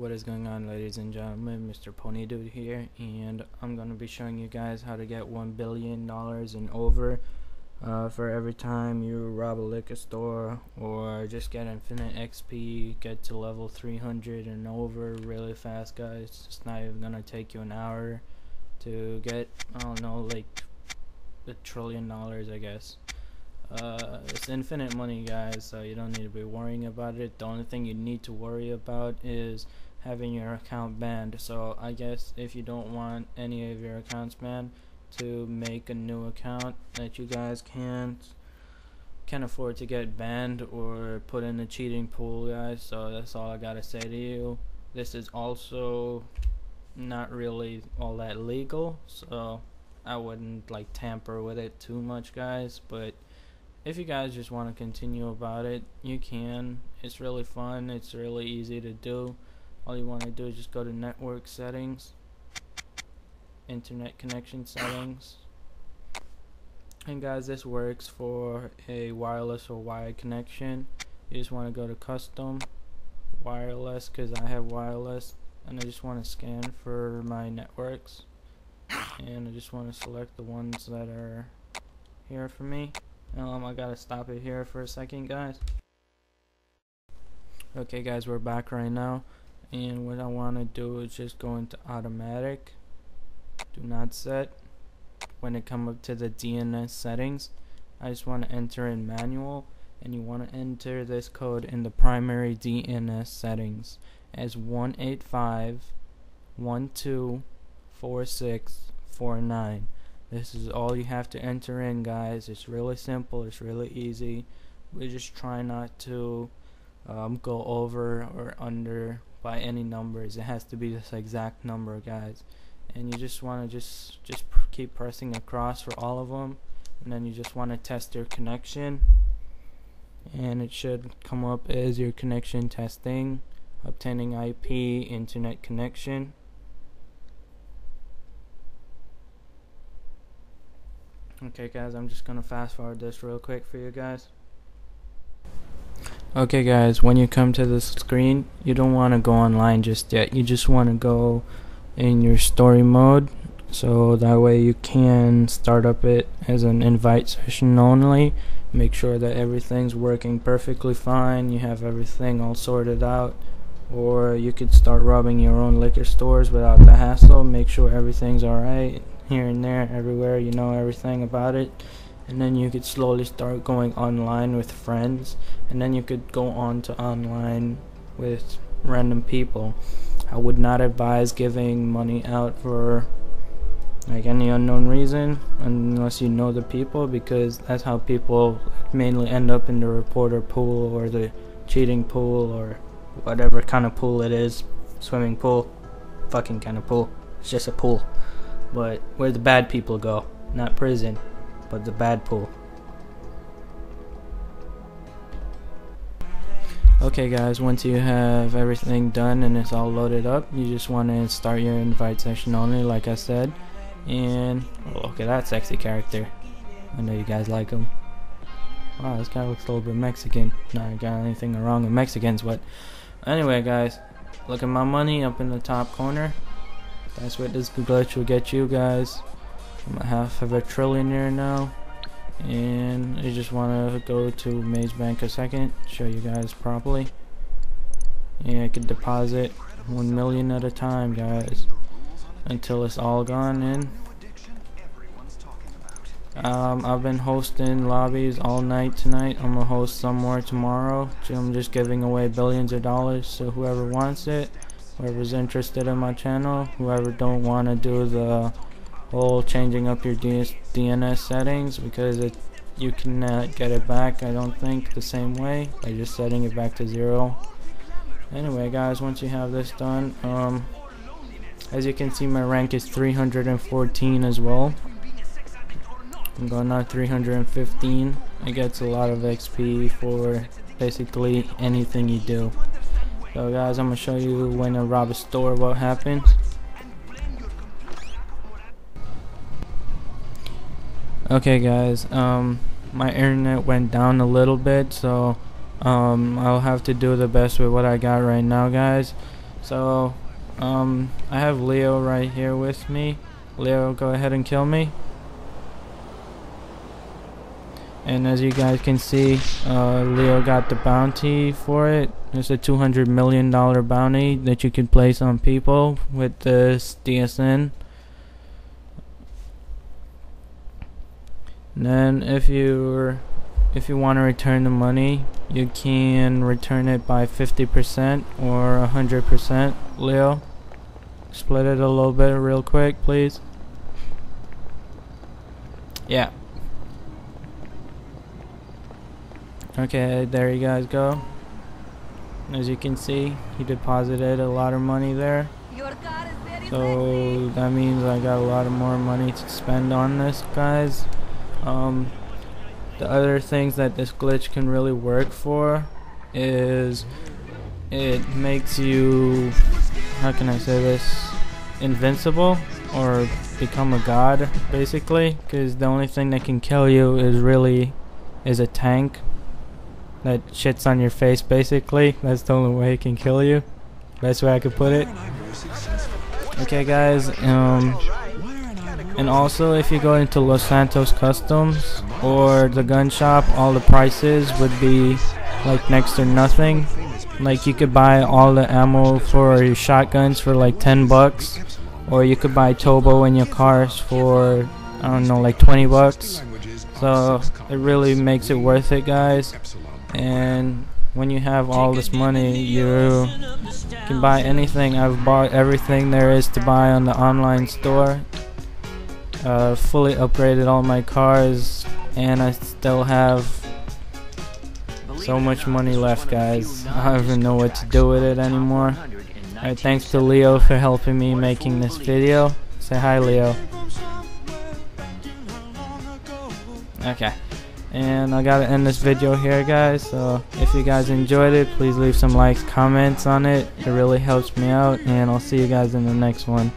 What is going on, ladies and gentlemen? Mr. Pony Dude here, and I'm gonna be showing you guys how to get $1 billion and over for every time you rob a liquor store, or just get infinite XP, get to level 300 and over really fast, guys. It's not even gonna take you an hour to get, I don't know, like $1 trillion, I guess. It's infinite money, guys, so you don't need to be worrying about it. The only thing you need to worry about is having your account banned. So I guess if you don't want any of your accounts banned, to make a new account that you guys can't afford to get banned or put in a cheating pool, guys. So that's all I gotta say to you. This is also not really all that legal, so I wouldn't like tamper with it too much, guys. But if you guys just want to continue about it, you can. It's really fun, it's really easy to do. All you want to do is just go to network settings, internet connection settings, and guys, this works for a wireless or wired connection. You just want to go to custom wireless, because I have wireless, and I just want to scan for my networks, and I just want to select the ones that are here for me. I gotta stop it here for a second, guys. Okay, guys, we're back right now, and what I want to do is just go into automatic, do not set. When it comes up to the DNS settings, I just want to enter in manual, and you want to enter this code in the primary DNS settings as 185.12.46.49. This is all you have to enter in, guys. It's really simple, it's really easy. We just try not to go over or under by any numbers. It has to be this exact number, guys. And you just want to just keep pressing across for all of them, and then you just want to test your connection, and it should come up as your connection testing, obtaining IP, internet connection. Okay, guys, I'm just gonna fast forward this real quick for you guys. Okay, guys, when you come to this screen, you don't want to go online just yet. You just want to go in your story mode, so that way you can start up it as an invite session only. Make sure that everything's working perfectly fine, you have everything all sorted out, or you could start robbing your own liquor stores without the hassle. Make sure everything's alright, here and there, everywhere, you know everything about it. And then you could slowly start going online with friends, and then you could go on to online with random people. I would not advise giving money out for like any unknown reason unless you know the people, because that's how people mainly end up in the reporter pool or the cheating pool or whatever kind of pool it is. Swimming pool, fucking kind of pool, it's just a pool. But where the bad people go, not prison, but the bad pool. Okay, guys, once you have everything done and it's all loaded up, you just want to start your invite session only, like I said. And look at that sexy character, I know you guys like him. Wow, this guy looks a little bit Mexican. Not got anything wrong with Mexicans, but anyway, guys, look at my money up in the top corner. That's what this glitch will get you, guys. I'm a half of a trillionaire now, and I just want to go to Maze Bank a second, show you guys properly. And I could deposit 1 million at a time, guys, until it's all gone in. I've been hosting lobbies all night tonight. I'm gonna host some more tomorrow. So I'm just giving away billions of dollars to whoever wants it, whoever's interested in my channel. Whoever don't want to do the whole changing up your DNS settings, because you cannot get it back, I don't think, the same way by just setting it back to zero. Anyway, guys, once you have this done, as you can see, my rank is 314 as well. I'm going on 315. It gets a lot of XP for basically anything you do. So, guys, I'm gonna show you when I rob a store what happens. Okay, guys, my internet went down a little bit, so I'll have to do the best with what I got right now, guys. So I have Leo right here with me. Leo, go ahead and kill me. And as you guys can see, Leo got the bounty for it. It's a $200 million bounty that you can place on people with this DSN. And then if you want to return the money, you can return it by 50% or 100%. Leo, split it a little bit real quick, please. Yeah. Okay, there you guys go. As you can see, he deposited a lot of money there. So that means I got a lot of more money to spend on this, guys. The other things that this glitch can really work for is it makes you, how can I say this, invincible or become a god, basically, because the only thing that can kill you is a tank that shits on your face, basically. That's the only way it can kill you. Best way I could put it. Okay, guys, and also if you go into Los Santos Customs or the gun shop, all the prices would be like next to nothing. Like, you could buy all the ammo for your shotguns for like 10 bucks, or you could buy Tobo in your cars for, I don't know, like 20 bucks. So it really makes it worth it, guys. And when you have all this money, you can buy anything. I've bought everything there is to buy on the online store. Fully upgraded all my cars, and I still have so much money left, guys. I don't even know what to do with it anymore. Alright, thanks to Leo for helping me making this video. Say hi, Leo. Okay. And I gotta end this video here, guys. So if you guys enjoyed it, please leave some likes, comments on it. It really helps me out, and I'll see you guys in the next one.